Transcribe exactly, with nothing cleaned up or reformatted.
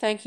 Thank